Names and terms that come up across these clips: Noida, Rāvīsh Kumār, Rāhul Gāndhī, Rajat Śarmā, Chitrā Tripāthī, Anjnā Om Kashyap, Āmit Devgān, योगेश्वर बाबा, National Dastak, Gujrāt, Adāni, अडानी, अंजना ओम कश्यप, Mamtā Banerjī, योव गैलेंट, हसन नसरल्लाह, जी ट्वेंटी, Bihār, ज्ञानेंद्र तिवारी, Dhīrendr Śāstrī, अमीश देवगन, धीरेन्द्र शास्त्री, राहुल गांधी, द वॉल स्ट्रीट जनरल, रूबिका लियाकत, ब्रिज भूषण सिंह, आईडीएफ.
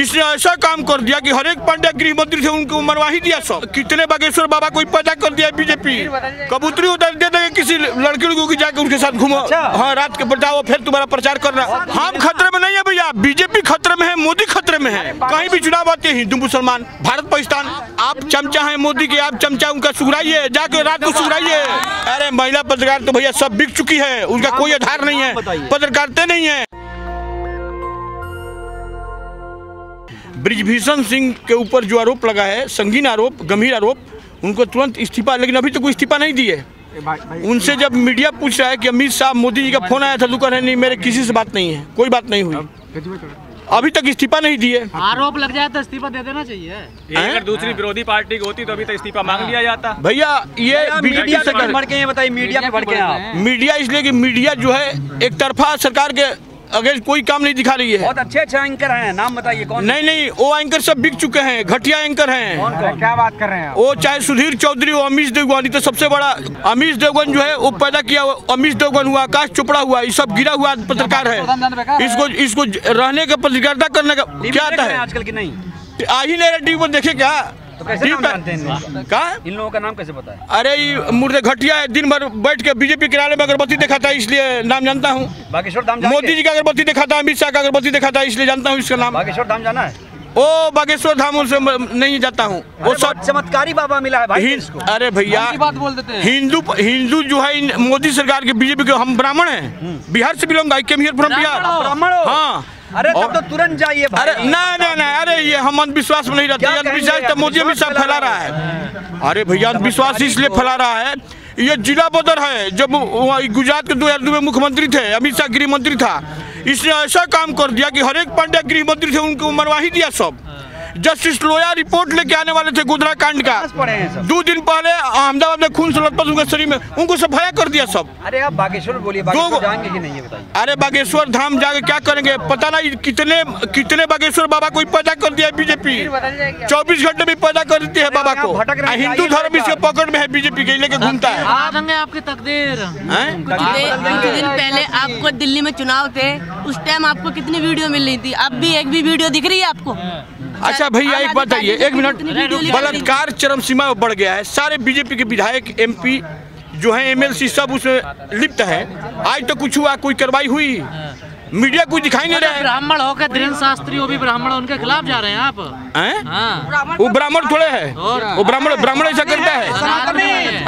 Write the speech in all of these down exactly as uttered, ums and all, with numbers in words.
इसने ऐसा काम कर दिया कि हर एक पांड्या गृह मंत्री थे उनको मरवा ही दिया सब। कितने बागेश्वर बाबा को पैदा कर दिया बीजेपी। कबूतरी उधर दे देंगे किसी लड़की लोगों की, जाकर उनके साथ घूमो। अच्छा। हाँ, रात के बताओ फिर तुम्हारा प्रचार करना। हम खतरे में नहीं है भैया, बीजेपी खतरे में है, मोदी खतरे में है। कहीं भी चुनाव आते हैं हिंदू मुसलमान भारत पाकिस्तान, आप चमचा है मोदी के, आप चमचा उनका सुराइए, जाके रात को सुराइए। अरे महिला पत्रकार तो भैया सब बिक चुकी है, उनका कोई आधार नहीं है, पत्रकारिता नहीं है। ब्रिज भूषण सिंह के ऊपर जो आरोप लगा है, संगीन आरोप, गंभीर आरोप, उनको तुरंत इस्तीफा, लेकिन अभी तो कोई इस्तीफा नहीं दिए। उनसे जब मीडिया पूछ रहा है कि अमित शाह मोदी जी का फोन आया था तो कह रहे नहीं मेरे किसी से बात नहीं है, कोई बात नहीं हुई, अभी तक इस्तीफा नहीं दिए। आरोप लग जाए तो इस्तीफा दे देना चाहिए, अगर दूसरी विरोधी पार्टी होती तो अभी तक इस्तीफा मांग लिया जाता। भैया ये बीजेपी से बढ़ के बताइए, मीडिया मीडिया इसलिए कि मीडिया जो है एक तरफा सरकार के अगर कोई काम नहीं दिखा रही है। बहुत अच्छे अच्छे एंकर हैं, नाम बताइए कौन। नहीं नहीं वो एंकर सब बिक चुके हैं, घटिया एंकर हैं। कौन कौन? क्या बात कर रहे हैं वो, चाहे सुधीर चौधरी हो, अमित देवगन, तो सबसे बड़ा अमित देवगन जो है वो पैदा किया, अमित देवगन हुआ, आकाश चोपड़ा हुआ, ये सब गिरा हुआ पत्रकार है। इसको इसको रहने का, पत्रकारिता करने का क्या आता है आजकल की, नहीं आ ही नहीं टीवी पर देखे क्या इन लोगों का नाम कैसे पता है? अरे ये मुर्दे घटिया है, दिन भर बैठ के बीजेपी किराने में अगरबत्ती दिखाता है इसलिए नाम जानता हूँ। बागेश्वर धाम मोदी जी का अगरबत्ती दिखाता है, अमित शाह का अगरबत्ती दिखाता है इसलिए जानता हूँ इसका नाम। बागेश्वर धाम जाना है? ओ बागेश्वर धाम उनसे नहीं जाता हूँ, वो सब चमत्कारी बाबा मिला है भाई। अरे भैया हिंदू हिंदू जो है मोदी सरकार के बीजेपी के, हम ब्राह्मण है, बिहार से belong, I came here from Bihar. हाँ अरे तब तो तुरंत जाइए भाई। अरे ना ना ना, अरे ये हम अंधविश्वास में नहीं रहते, अंधविश्वास तो मोदी अमित शाह फैला रहा है। अरे भैया अंधविश्वास इसलिए फैला रहा है, ये जिला बदर है, जब गुजरात के दो हजार दो में मुख्यमंत्री थे, अमित शाह गृह मंत्री था, इसने ऐसा काम कर दिया कि हर एक पांड्या गृह मंत्री थे उनको मरवा ही दिया सब। जस्टिस लोया रिपोर्ट लेके आने वाले थे गोधरा कांड का, दो दिन पहले अहमदाबाद में खून से लथपथ उनके शरीर में, उनको सब भया कर दिया सब। अरे आप बागेश्वर बोलिए, बागेश्वर जाएंगे कि नहीं ये बताइए। अरे बागेश्वर धाम जाके क्या करेंगे पता नहीं, कितने कितने बागेश्वर बाबा को पैदा कर दिया बीजेपी, चौबीस घंटे में पैदा कर देती है बाबा को। हिंदू धर्म इसके पकड़ में है, बीजेपी के लेके घूमता है। आपकी तकदीर पहले आपको दिल्ली में चुनाव थे उस टाइम आपको कितनी वीडियो मिल रही थी, अब भी एक भी वीडियो दिख रही है आपको? अच्छा भैया एक बात बताइए, एक मिनट, बलात्कार चरम सीमा पर बढ़ गया है, सारे बीजेपी के विधायक एमपी जो है एमएलसी सब उसमें लिप्त है, आज तो कुछ हुआ, कोई कार्रवाई हुई, मीडिया कुछ दिखाई नहीं रहा है। ब्राह्मण होकर धीरेन्द्र शास्त्री वो भी ब्राह्मण, उनके खिलाफ जा रहे हैं आप हैं? वो ब्राह्मण थोड़े है, वो ब्राह्मण ब्राह्मण ऐसा करता है?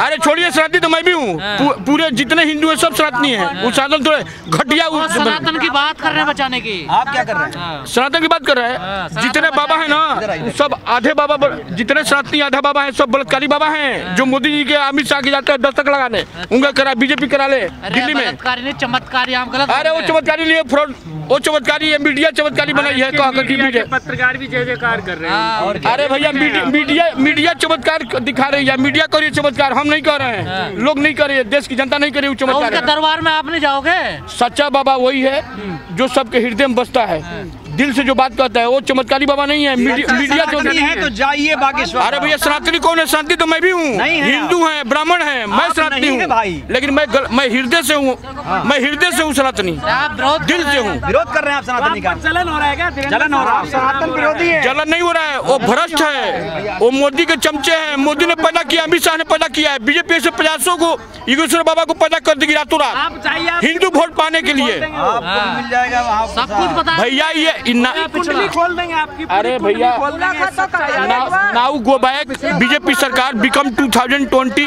अरे छोड़िए, सनातनी तो मैं भी हूँ, पूरे जितने हिंदू है सब सनातनी है, वो सनातन थोड़े घटिया। सनातन की बात कर रहे हैं बचाने की, आप क्या कर रहे हैं? सनातन की बात कर रहे हैं, जितने बाबा है ना सब आधे बाबा, जितने सनातनी आधा बाबा है सब बलात्कारी बाबा है, जो मोदी जी के अमित शाह के जाते हैं दस्तक लगाने, उनका करा बीजेपी करा ले दिल्ली में चमत्कारी। अरे वो चमत्कारी नहीं, वो चमत्कारी है, मीडिया चमत्कारी बनाई है, तो पत्रकार भी जय जयकार कर रहे हैं। अरे भैया मीडिया मीडिया चमत्कार दिखा रही है, मीडिया कर रही है चमत्कार, हम नहीं कर रहे हैं, लोग नहीं कर रहे हैं, देश की जनता नहीं कर रही चमत्कार। दरबार में आपने जाओगे, सच्चा बाबा वही है जो सबके हृदय में बसता है, दिल से जो बात करता है, वो चमत्कारी बाबा नहीं है, मीडिया चमत्कारी है। तो जाइए बागेश्वर। अरे भैया सनातनी कौन है? सनातनी तो मैं भी हूँ, हिंदू है, ब्राह्मण है, मैं सनातनी हूँ लेकिन मैं मैं हृदय से हूँ, मैं हृदय से हूँ सनातनी, दिल से हूँ। विरोध कर रहे हैं आप सनातनी का? जलन हो रहा है क्या? जलन हो रहा है, सनातन विरोधी है? जलन नहीं हो रहा है, वो भ्रष्ट है, वो मोदी के चमचे है, मोदी ने पैदा किया, अमित शाह ने पैदा किया है, बीजेपी से पचासों को योगेश्वर बाबा को पैदा कर देगी रातों रात हिंदू वोट पाने के लिए। भैया ये इन्ना खोल देंगे आपकी। अरे भैया नाउ गो बैक, बीजेपी सरकार बिकम टू थाउजेंड ट्वेंटी,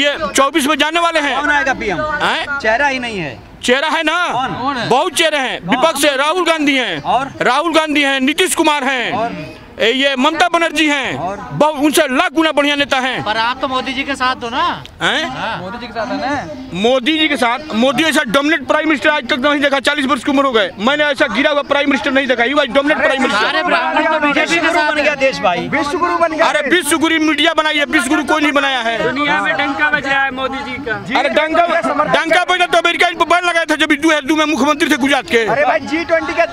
ये चौबीस में जाने वाले हैं। कौन आएगा पीएम? चेहरा ही नहीं है। चेहरा है ना, बहुत चेहरे हैं, विपक्ष है, राहुल गांधी हैं, राहुल गांधी हैं, नीतीश कुमार हैं, ये ममता बनर्जी हैं, बहुत उनसे लाख गुना बढ़िया नेता हैं। पर आप तो मोदी जी के साथ हो ना? हैं मोदी जी के साथ है ना? मोदी जी के साथ, मोदी ऐसा डोमिनेट प्राइम मिनिस्टर आज तक नहीं देखा, चालीस वर्ष की उम्र हो गए मैंने ऐसा गिरा हुआ प्राइम मिनिस्टर नहीं देखा, ये डोमिनेट प्राइम मिनिस्टर। अरे विश्व गुरु मीडिया बनाई है, विश्व गुरु कोई नहीं बनाया है, दुनिया में डंका बज रहा है मोदी जी का। अरे डंका डंका बजा तो अमेरिका इन पर बैन लगाया था जब दो में मुख्यमंत्री थे गुजरात के। जी ट्वेंटी का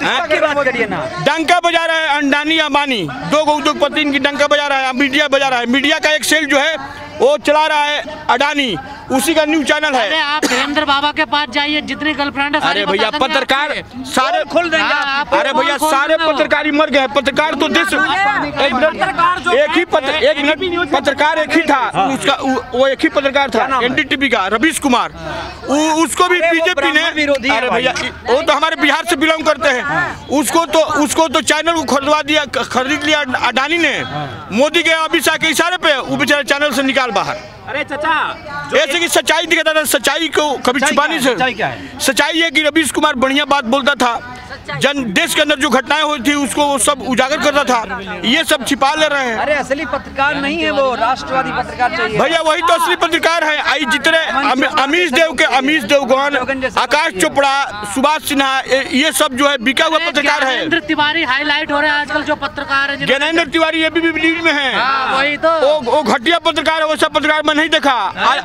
डंका बजा रहा है अंडानी अंबानी, दो गो उद्योगपति इनकी डंका बजा रहा है, मीडिया बजा रहा है, मीडिया का एक सेल जो है वो चला रहा है अडानी, उसी का न्यूज चैनल है। अरे आप धीरेन्द्र बाबा के पास जाइए, जितने गर्लफ्रेंड है। अरे भैया पत्रकार सारे खोल देंगे। अरे भैया सारे पत्रकार ही मर गए। पत्रकार तो देश एक ही पत्रकार एक ही था, उसका वो एक ही पत्रकार था एनडीटीवी का रवीश कुमार, उसको भी बीजेपी ने विरोधी। अरे भैया वो तो हमारे बिहार से बिलोंग करते हैं, उसको तो उसको तो चैनल को खरीदवा दिया, खरीद लिया अडानी ने। मोदी के अमित शाह के इशारे पे वो बेचारा चैनल से निकाल बाहर। अरे चाचा ऐसे की सच्चाई दिखाता था, सच्चाई को कभी छुपाने से। सच्चाई है कि रवीश कुमार बढ़िया बात बोलता था, जन देश के अंदर जो घटनाएं हुई थी उसको वो सब उजागर करता था, ये सब छिपा ले रहे हैं। अरे असली पत्रकार नहीं है वो, राष्ट्रवादी पत्रकार चाहिए भैया, वही तो असली पत्रकार है। आई जितने अमीश देव के अमीश देवगन, आकाश चोपड़ा, सुभाष सिन्हा, ये सब जो है बिका हुआ पत्रकार है। ज्ञानेंद्र तिवारी हाईलाइट हो रहे हैं आजकल, जो पत्रकार है ज्ञानेंद्र तिवारी ये भी लीड में है। वही तो वो घटिया पत्रकार है, वैसा पत्रकार मैंने नहीं देखा।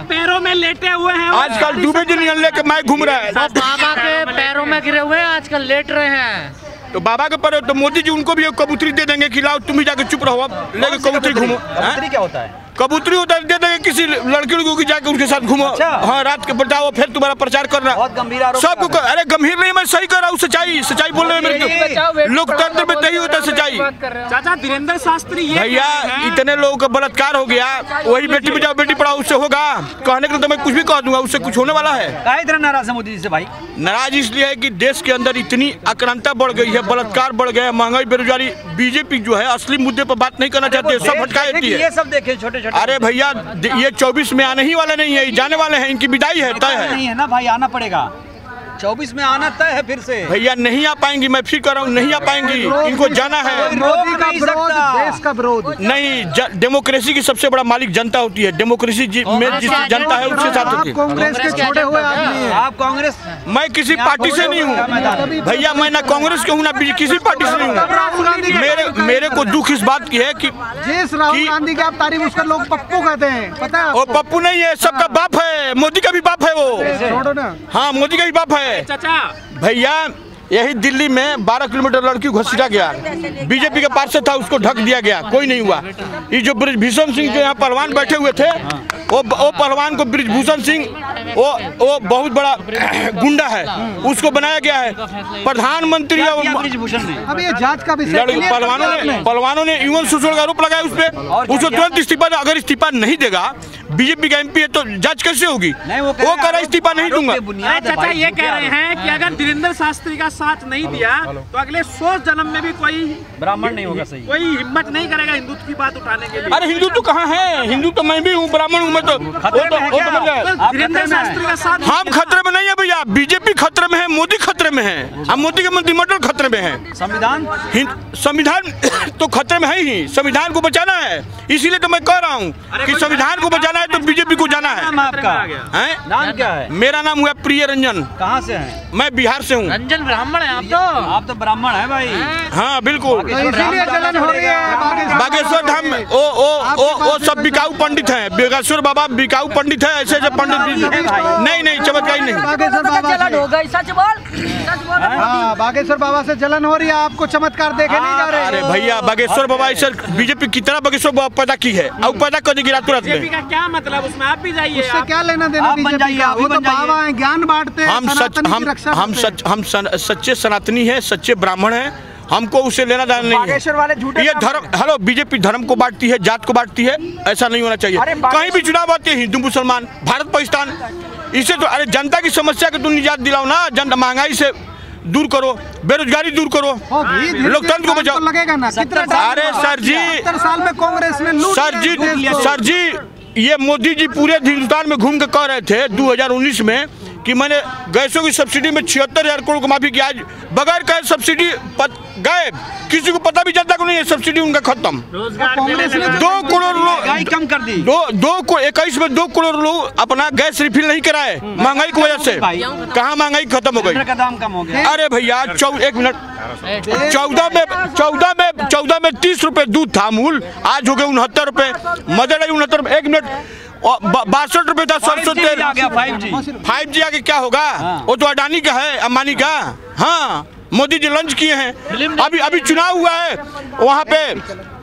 पैरों में लेटे हुए हैं आजकल, डूबे दिन लेके मैं घूम रहा है। बाबा के पैरों में गिरे हुए हैं आजकल, लेट रहे हैं। तो बाबा के पर तो मोदी जी उनको भी कबूतरी दे देंगे कि लाओ तुम ही जाके चुप रहो, लेके कबूतरी घूमो। कबूतरी क्या होता है? कबूतरी होता है, दे देंगे किसी लड़की को कि जाके उनके साथ घूमो। हाँ रात के बताओ, फिर तुम्हारा प्रचार करना सबको। अरे गंभीर नहीं, मैं सही कर रहा हूँ, सच्चाई सच्चाई बोल रहा हूँ। लोकतंत्र में नहीं होता सच्चाई। चाचा धीरेन्द्र शास्त्री भैया इतने लोगों का बलात्कार हो गया, वही बेटी बचाओ बेटी पढ़ाओ उससे होगा? कहने के तो मैं कुछ भी कह दूंगा, उससे कुछ होने वाला है? इतना नाराज है मोदी जी से भाई? नाराज इसलिए है कि देश के अंदर इतनी आक्रांता बढ़ गई है, बलात्कार बढ़ गया है, महंगाई बेरोजगारी। बीजेपी जो है असली मुद्दे पर बात नहीं करना चाहती, सब भटका देती है। ये सब देखे छोटे। अरे भैया ये चौबीस में आने ही वाला नहीं है, जाने वाले हैं, इनकी विदाई है, तय है। नहीं है ना भाई, आना पड़ेगा, चौबीस में आना तय है। फिर से भैया नहीं आ पाएंगी, मैं फिर कर रहा हूँ, नहीं आ पाएंगी, इनको जाना है। देश का विरोध नहीं, डेमोक्रेसी की सबसे बड़ा मालिक जनता होती है, डेमोक्रेसी में जिस जनता है उसके साथ होती है। कांग्रेस के छोड़े हुए आदमी हैं आप। कांग्रेस मैं किसी पार्टी से नहीं हूँ भैया, मैं ना कांग्रेस के हूँ ना किसी पार्टी से नहीं हूँ। मेरे मेरे को दुख इस बात की है कि जिस राहुल गांधी की आप तारीफ, उसका लोग पप्पू कहते हैं, पता है? वो पप्पू नहीं है, सबका बाप है, मोदी का भी बाप है वो। हाँ मोदी का भी बाप है चाचा। भैया यही दिल्ली में बारह किलोमीटर लड़की घसीटा गया, बीजेपी के पार्षद था, उसको ढक दिया गया, कोई नहीं हुआ। ये जो ब्रिज भूषण सिंह के यहाँ पहलवान बैठे हुए थे, वो वो पहलवान को ब्रिज भूषण सिंह वो वो बहुत बड़ा गुंडा है, उसको बनाया गया है प्रधानमंत्री। अब ये जांच का विषय है, पहलवानों ने पहलवानों ने यौन शोषण का आरोप लगाया उस पर, उसको तुरंत इस्तीफा। अगर इस्तीफा नहीं देगा, बीजेपी का एमपी है तो जांच कैसे होगी? वो कह रहा इस्तीफा नहीं दूंगा। चाचा ये कह रहे हैं कि अगर धीरेन्द्र शास्त्री का साथ नहीं दिया तो अगले सौ जन्म में भी कोई ब्राह्मण नहीं होगा, सही कोई हिम्मत नहीं करेगा हिंदुत्व की बात उठाने के लिए। अरे हिंदू तो कहाँ है, हिंदू तो मैं भी हूँ, ब्राह्मण हूँ मैं तो। धीरेन्द्र शास्त्री का साथ हम खतरे में नहीं है भैया, बीजेपी खतरे में है, मोदी खतरे में है, मोदी के मंत्रिमंडल खतरे में है, संविधान संविधान तो खतरे में है ही। संविधान को बचाना है, इसीलिए तो मैं कह रहा हूँ कि संविधान को बचाना है तो बीजेपी को जाना है। आपका नाम क्या है? मेरा नाम हुआ प्रिय रंजन। कहाँ से हैं? मैं बिहार से हूँ। रंजन ब्राह्मण है आप तो? आप तो ब्राह्मण है भाई। हाँ बिल्कुल, बागेश्वर धाम ओ ओ ओ ओ सब बिकाऊ पंडित हैं, बागेश्वर बाबा बिकाऊ पंडित है, ऐसे ऐसे पंडित नहीं नहीं चमत्कारी नहीं। बागेश्वर बाबा से जलन हो रही है आपको, चमत्कार देखे नहीं जा रहे? अरे भैया बागेश्वर बाबा ऐसे बीजेपी की तरह बागेश्वर बाबा पैदा की है और पैदा कर देगी रातों रात में। क्या मतलब उसमें आप भी जाइए, उससे क्या लेना देना बीजेपी का? वो तो बाबा हैं, ज्ञान बांटते हैं, सनातन की रक्षा करते हैं। हम सच्चे सनातनी हैं, सच्चे ब्राह्मण हैं, हमको उसे लेना देना नहीं है। वाले झूठे ये धर्म, हेलो बीजेपी धर्म को बांटती है, जात को बांटती है, ऐसा नहीं होना चाहिए। कहीं भी चुनाव आते हैं हिंदू मुसलमान भारत पाकिस्तान, इसे तो अरे जनता की समस्या को तुम निजात दिलाओ ना, जनता महंगाई से दूर करो, बेरोजगारी दूर करो, लोकतंत्र को बचाओ। लगेगा ना अरे सर जी, सत्तर साल में कांग्रेस में सर जी सर जी ये मोदी जी पूरे हिंदुस्तान में घूम के कह रहे थे दो हज़ार उन्नीस में कि मैंने गैसों की सब्सिडी में छिहत्तर हजार करोड़ को माफी की, आज बगैर कहे सब्सिडी गायब, किसी को पता भी जनता को नहीं है, सब्सिडी उनका खत्म। दो करोड़ लोग कम कर दी, दो दो इक्कीस में दो करोड़ लोग अपना गैस रिफिल नहीं कराए महंगाई की वजह से। कहाँ महंगाई खत्म हो गई? अरे भैया एक मिनट, चौदह में चौदह में चौदह में तीस रुपए दूध था अमूल, आज हो गए उनहत्तर रुपए, मदर आई उनहत्तर, एक मिनट बासठ रुपए था सरसों तेल। फाइव जी आ गया, क्या होगा? वो तो अडानी का है, अंबानी का। हाँ मोदी जी लंच किए हैं। अभी अभी चुनाव हुआ है वहाँ पे,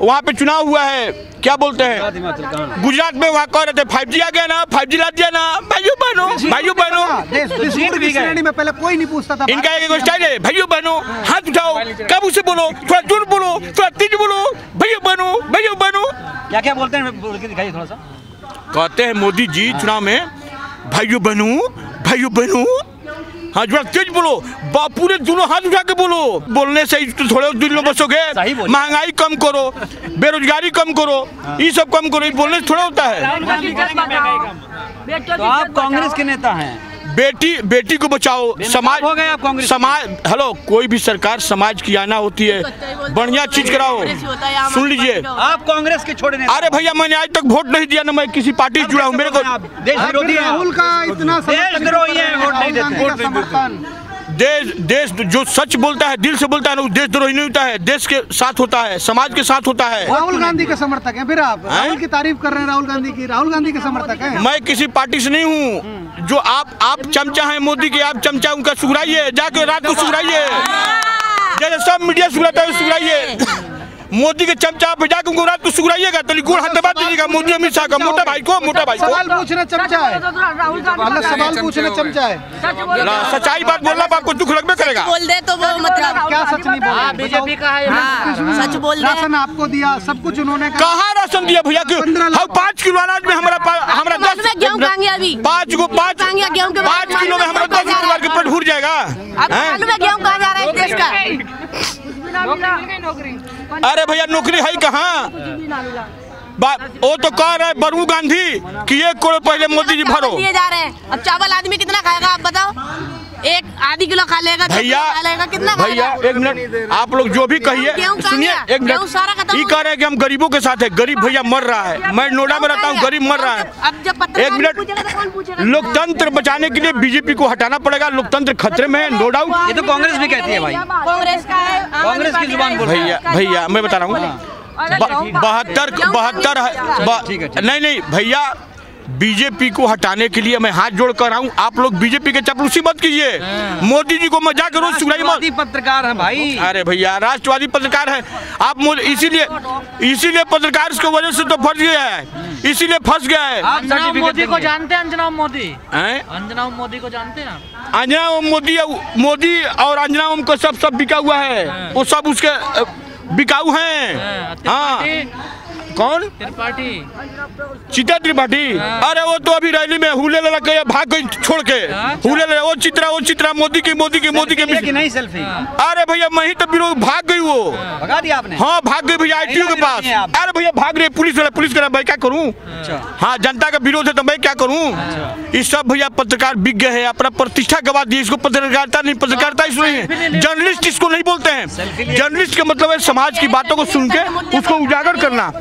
वहाँ पे चुनाव हुआ है, क्या बोलते हैं गुजरात में, वहाँ कह रहे थे फाइव जी आ गया ना, फाइव जी ला दिया ना। भाइयों बहनों, भाइयों बहनों, पहले कोई नहीं पूछता था। इनका एक स्टाइल है, भाइयों बहनों हाथ उठाओ, कब उसे बोलो, थोड़ा जोर बोलो, थोड़ा तेज बोलो, भाइयों बहनों, भाइयों बहनों। क्या क्या बोलते हैं? थोड़ा सा कहते हैं मोदी जी चुनाव में, भाइयों बहनों, भाइयों बहनों, हाँ जो तेज बोलो, पूरे दोनों हाथ उठा के बोलो। बोलने से थोड़े दिनों बसोगे। महंगाई कम करो, बेरोजगारी कम करो, ये सब कम करो। बोलने से थोड़ा होता है। तो आप कांग्रेस के नेता हैं, बेटी बेटी को बचाओ। समाज हो गए आप कांग्रेस, समाज। हेलो, कोई भी सरकार समाज की आना होती है, बढ़िया चीज कराओ। सुन लीजिए, आप कांग्रेस के छोड़ने, अरे भैया मैंने आज तक वोट नहीं दिया ना, मैं किसी पार्टी से जुड़ा हूँ। मेरे को राहुल का इतना देश, देश जो सच बोलता है, दिल से बोलता है ना, वो देशद्रोही नहीं होता है, देश के साथ होता है, समाज के साथ होता है। राहुल गांधी के समर्थक हैं फिर आप? राहुल की तारीफ कर रहे हैं, राहुल गांधी की, राहुल गांधी के समर्थक हैं। मैं किसी पार्टी से नहीं हूँ। जो आप आप चमचा हैं मोदी के, आप चमचा उनका सुगड़ाइए, जाके रात को सुगड़ाइए, जैसे सब मीडिया सुगड़ाता है सुगड़ाइए। मोदी के चमचा आप जाकर उनको रात को सुगड़ाइएगा तो गोड़ हाथ दबा दीजिएगा मोदी अमित शाह का। मोटा भाई को, मोटा भाई को सवाल पूछना चमचा है, सवाल पूछना चमचा है। सच्चाई बात बोलना आपको दुख लगबे करेगा। बोल दे तो वो मतलब क्या सच नहीं बोला? बीजेपी का है, सच बोल। राशन आपको दिया, सब कुछ उन्होंने कहा। राशन दिया भैया, पाँच किलो अनाज में हमारा हमारा पाँच को पाँच पाँच किलो में हमारा दस हजार का पेट भूर जाएगा। अरे भैया नौकरी है कहाँ? वो तो कह रहे बरू गांधी कि एक करोड़ पहले मोदी जी भरो दिए जा रहे हैं। अब चावल आदमी कितना खाएगा आप बताओ? एक आधी किलो खा लेगा भैया, कितना भैया? एक मिनट, आप लोग जो भी कहिए सुनिए, एक मिनट। ये कह रहे हैं कि हम गरीबों के साथ है, गरीब भैया मर रहा है, मैं नोएडा में रहता हूँ, गरीब मर रहा है। एक मिनट, लोकतंत्र बचाने के लिए बीजेपी को हटाना पड़ेगा, लोकतंत्र खतरे में है, नो डाउट। ये तो कांग्रेस भी कहती है भाई, कांग्रेस का है, कांग्रेस की जुबान। भैया भैया मैं बता रहा हूँ, बहत्तर बहत्तर नहीं नहीं भैया, बीजेपी को हटाने के लिए मैं हाथ जोड़ कर रहा हूँ। आप लोग बीजेपी के चपलूसी मत कीजिए, मोदी जी को मजाक रोज सुनाई मत। पत्रकार है भाई, अरे भैया राष्ट्रवादी पत्रकार है आप, इसीलिए इसीलिए पत्रकार की वजह से तो फंस गया है, इसीलिए फंस गया है। आप मोदी को जानते हैं? अंजना ओम मोदी, अंजना ओम मोदी को जानते हैं? अंजना ओम मोदी, मोदी और अंजना ओम का सब सब बिका हुआ है, वो सब उसके बिकाऊ हैं। हाँ, कौन? त्रिपाठी, चित्रा त्रिपाठी। अरे वो तो अभी रैली में हुले लगा के भाग गई छोड़ के, हुले लगा वो चित्रा, वो चित्रा मोदी की, मोदी की, मोदी के, के नहीं सेल्फी। अरे भैया मैं ही तो विरोध, भाग गई वो, भगा दिया आपने। हाँ भाग गई भैया, आई टी यू के पास। अरे भैया भाग रही पुलिस वाला, पुलिस करा, मैं क्या करूँ? हाँ जनता का विरोध है तो मैं क्या करूँ? ये सब भैया पत्रकार बिक गए हैं, अपना प्रतिष्ठा गवा दी। इसको पत्रकारिता नहीं, पत्रकारिता इसको नहीं, जर्नलिस्ट इसको नहीं बोलते हैं। जर्नलिस्ट का मतलब है समाज की बातों को सुन के उसको उजागर करना।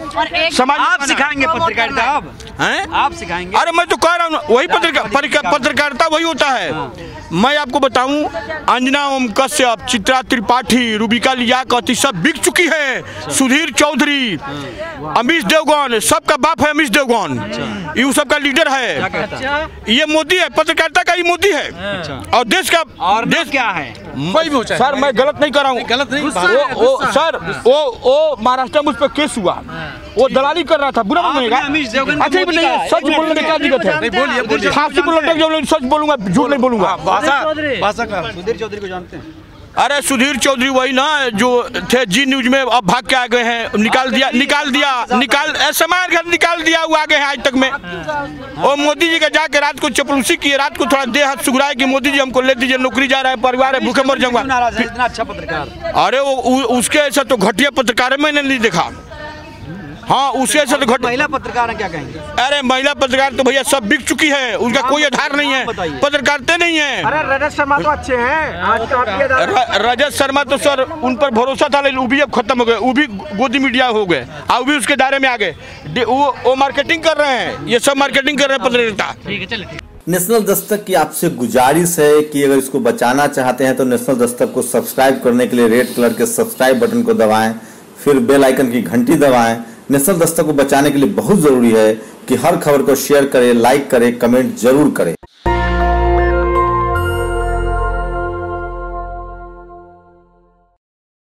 समाज आप सिखाएंगे पत्रकारिता अब हैं? आप सिखाएंगे? अरे मैं तो कह रहा हूँ, वही पत्रकार पत्रकारिता वही होता है। मैं आपको बताऊँ, अंजना ओम कश्यप, चित्रा त्रिपाठी, रूबिका लियाकत सब बिक चुकी है। सुधीर चौधरी, अमित देवगौन, सबका बाप है अमित देवगौन, ये सबका लीडर है। ये मोदी है, पत्रकारिता का ये मोदी है और देश का। और देश क्या है सर? मैं गलत नहीं कर रहा हूँ, गलत नहीं सर। वो वो महाराष्ट्र में उस पर केस हुआ, वो दलाली कर रहा था, बुरा मानेगा? अच्छा नहीं, सच बोलने में क्या दिक्कत है? फांसी पर लटक जाओ, सच बोलूंगा, झूठ नहीं बोलूंगा। सुधीर चौधरी को जानते हैं? अरे सुधीर चौधरी वही ना जो थे जी न्यूज में, अब भाग के आ गए हैं। निकाल दिया, निकाल दिया, निकाल समाज घर निकाल दिया हुआ, आ गए हैं आज तक में। और मोदी जी का जाके रात को चपलूसी किए, रात को थोड़ा देह हाथ सुगराए कि मोदी जी हमको ले दीजिए, नौकरी जा रहा है, परिवार है, भूखे मर जाऊंगा। अच्छा पत्रकार, अरे वो उसके ऐसा तो घटिया पत्रकार मैंने नहीं देखा। हाँ उसके साथ घट। महिला पत्रकार क्या कहेंगे? अरे महिला पत्रकार तो भैया सब बिक चुकी है, उसका कोई आधार नहीं है, पत्रकारिता नहीं है। अरे रजत शर्मा तो अच्छे हैं, रजत शर्मा तो सर उन पर भरोसा था, लेकिन वो भी अब खत्म हो गए, वो भी गोदी मीडिया हो गए, अब भी उसके दायरे में आ गए। वो वो मार्केटिंग कर रहे हैं, ये सब मार्केटिंग कर रहे हैं पत्रकारिता। नेशनल दस्तक की आपसे गुजारिश है कि अगर इसको बचाना चाहते हैं तो नेशनल दस्तक को सब्सक्राइब करने के लिए रेड कलर के सब्सक्राइब बटन को दबाएं, फिर बेल आइकन की घंटी दबाएं। नेशनल दस्तक को बचाने के लिए बहुत जरूरी है कि हर खबर को शेयर करें, लाइक करें, कमेंट जरूर करें।